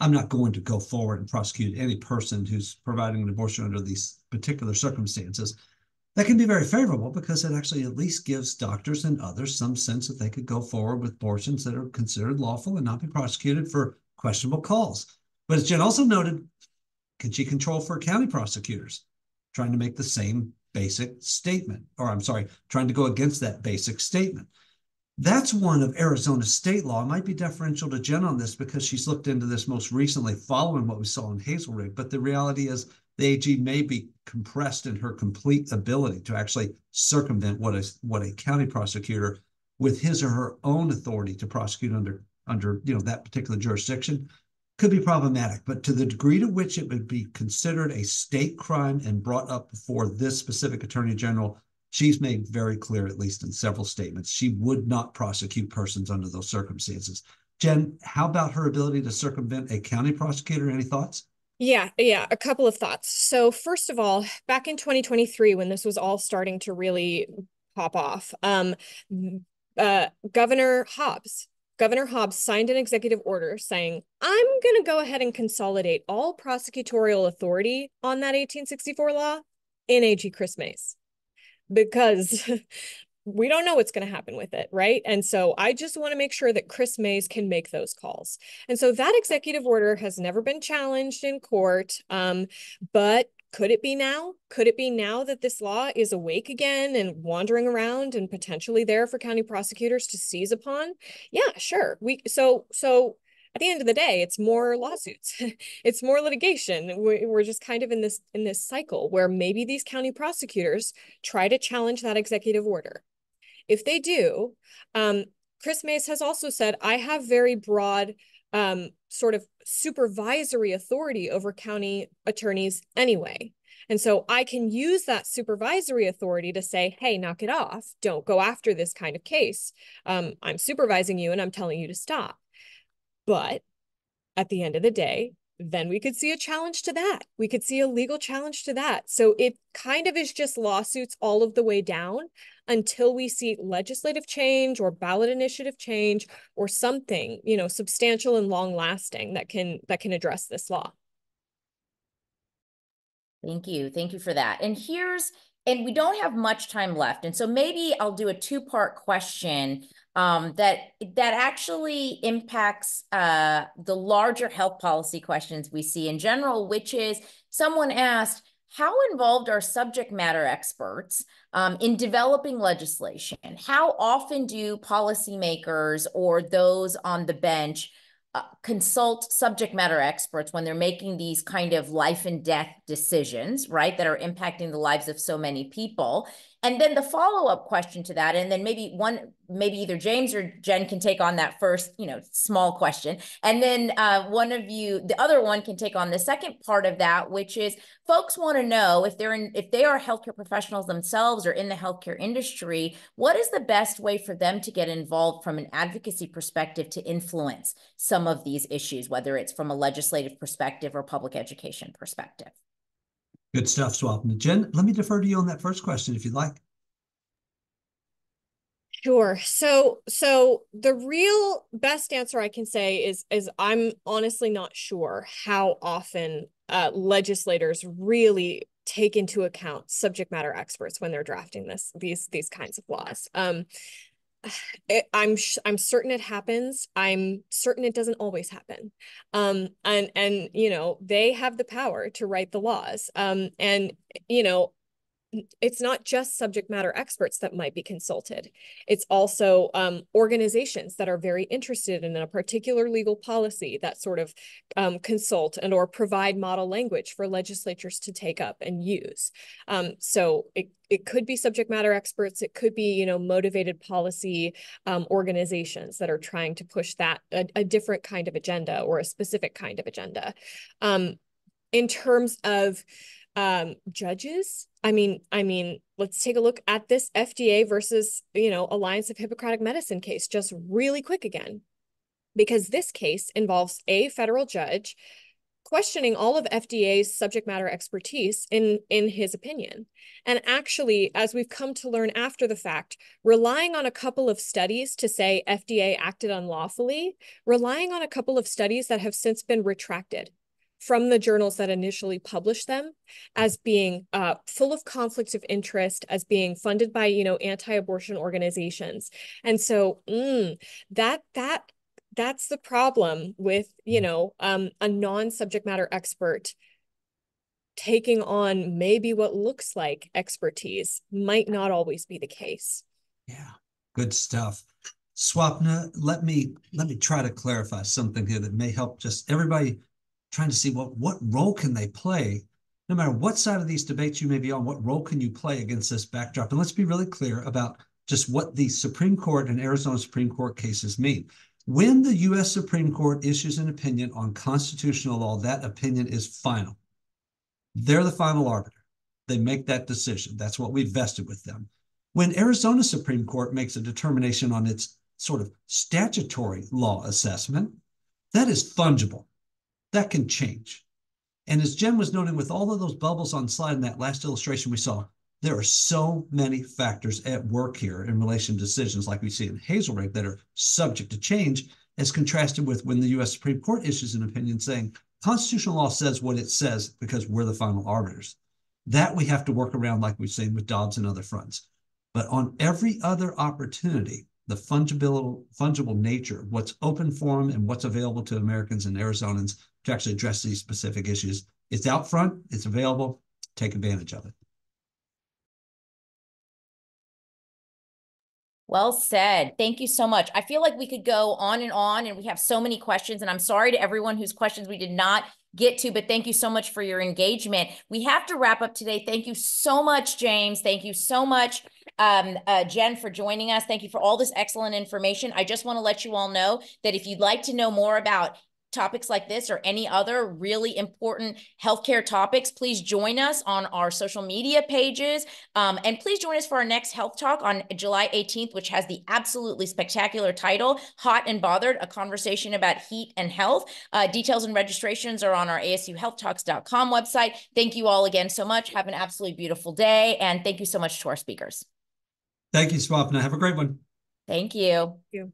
I'm not going to go forward and prosecute any person who's providing an abortion under these particular circumstances, that can be very favorable, because it actually at least gives doctors and others some sense that they could go forward with abortions that are considered lawful and not be prosecuted for questionable cause. But as Jen also noted, can she control for county prosecutors trying to make the same basic statement, or I'm sorry, trying to go against that basic statement? That's one of Arizona state law. It might be deferential to Jen on this because she's looked into this most recently following what we saw in Hazelrigg, but the reality is the A G may be compressed in her complete ability to actually circumvent what a, what a county prosecutor with his or her own authority to prosecute under, under you know, that particular jurisdiction could be problematic. But to the degree to which it would be considered a state crime and brought up before this specific attorney general, she's made very clear, at least in several statements, she would not prosecute persons under those circumstances. Jen, how about her ability to circumvent a county prosecutor? Any thoughts? Yeah, yeah, a couple of thoughts. So first of all, back in twenty twenty-three, when this was all starting to really pop off, um, uh, Governor Hobbs Governor Hobbs signed an executive order saying, I'm going to go ahead and consolidate all prosecutorial authority on that eighteen sixty-four law in A G Kris Mayes, because we don't know what's going to happen with it, right? And so I just want to make sure that Kris Mayes can make those calls. And so that executive order has never been challenged in court, um, but could it be now? Could it be now that this law is awake again and wandering around and potentially there for county prosecutors to seize upon? Yeah, sure. We so so at the end of the day, it's more lawsuits. It's more litigation. We're just kind of in this in this cycle where maybe these county prosecutors try to challenge that executive order. If they do, um, Kris Mayes has also said, I have very broad Um, sort of supervisory authority over county attorneys anyway. And so I can use that supervisory authority to say, hey, knock it off. Don't go after this kind of case. Um, I'm supervising you and I'm telling you to stop. But at the end of the day, then we could see a challenge to that. We could see a legal challenge to that. So it kind of is just lawsuits all of the way down until we see legislative change or ballot initiative change or something, you know, substantial and long lasting that can that can address this law. Thank you. Thank you for that. And here's, and we don't have much time left. And so maybe I'll do a two-part question um, that, that actually impacts uh, the larger health policy questions we see in general, which is someone asked, how involved are subject matter experts um, in developing legislation? How often do policymakers or those on the bench uh, consult subject matter experts when they're making these kind of life and death decisions, right, that are impacting the lives of so many people? And then the follow-up question to that, and then maybe one, maybe either James or Jen can take on that first, you know, small question. And then uh, one of you, the other one can take on the second part of that, which is folks want to know if they're in, if they are healthcare professionals themselves or in the healthcare industry, what is the best way for them to get involved from an advocacy perspective to influence some of these issues, whether it's from a legislative perspective or public education perspective? Good stuff, Swapna. Jen, let me defer to you on that first question, if you'd like. Sure. So, so the real best answer I can say is, is I'm honestly not sure how often uh, legislators really take into account subject matter experts when they're drafting this, these, these kinds of laws. Um, It, I'm I'm certain it happens. I'm certain it doesn't always happen. Um, and, and, you know, they have the power to write the laws. Um, and, you know, it's not just subject matter experts that might be consulted. It's also um, organizations that are very interested in a particular legal policy that sort of um, consult and or provide model language for legislatures to take up and use. Um, so it, it could be subject matter experts. It could be, you know, motivated policy um, organizations that are trying to push that a, a different kind of agenda or a specific kind of agenda. Um, in terms of Um, judges, I mean, I mean, let's take a look at this F D A versus, you know, Alliance of Hippocratic Medicine case just really quick again, because this case involves a federal judge questioning all of F D A's subject matter expertise in, in his opinion. And actually, as we've come to learn after the fact, relying on a couple of studies to say F D A acted unlawfully, relying on a couple of studies that have since been retracted from the journals that initially published them as being uh, full of conflicts of interest, as being funded by, you know, anti-abortion organizations. And so mm, that that that's the problem with, you know, um, a non-subject matter expert taking on maybe what looks like expertise might not always be the case. Yeah, good stuff. Swapna, let me let me try to clarify something here that may help just everybody trying to see what, what role can they play, no matter what side of these debates you may be on, what role can you play against this backdrop? And let's be really clear about just what the Supreme Court and Arizona Supreme Court cases mean. When the U S Supreme Court issues an opinion on constitutional law, that opinion is final. They're the final arbiter. They make that decision. That's what we vested with them. When Arizona Supreme Court makes a determination on its sort of statutory law assessment, that is fungible. That can change. And as Jen was noting, with all of those bubbles on slide in that last illustration we saw, There are so many factors at work here in relation to decisions like we see in Hazelrigg that are subject to change, as contrasted with when the U S Supreme Court issues an opinion saying constitutional law says what it says because we're the final arbiters. That we have to work around, like we've seen with Dobbs and other fronts. But on every other opportunity, the fungible, fungible nature of what's open forum and what's available to Americans and Arizonans to actually address these specific issues, it's out front, it's available, take advantage of it. Well said. Thank you so much. I feel like we could go on and on, and we have so many questions, and I'm sorry to everyone whose questions we did not get to, but thank you so much for your engagement. We have to wrap up today. Thank you so much, James. Thank you so much, um, uh, Jen, for joining us. Thank you for all this excellent information. I just want to let you all know that if you'd like to know more about topics like this or any other really important healthcare topics, please join us on our social media pages. Um, and please join us for our next health talk on July eighteenth, which has the absolutely spectacular title, Hot and Bothered, A Conversation About Heat and Health. Uh, details and registrations are on our A S U health talks dot com website. Thank you all again so much. Have an absolutely beautiful day. And thank you so much to our speakers. Thank you, Swapna. Have a great one. Thank you. Thank you.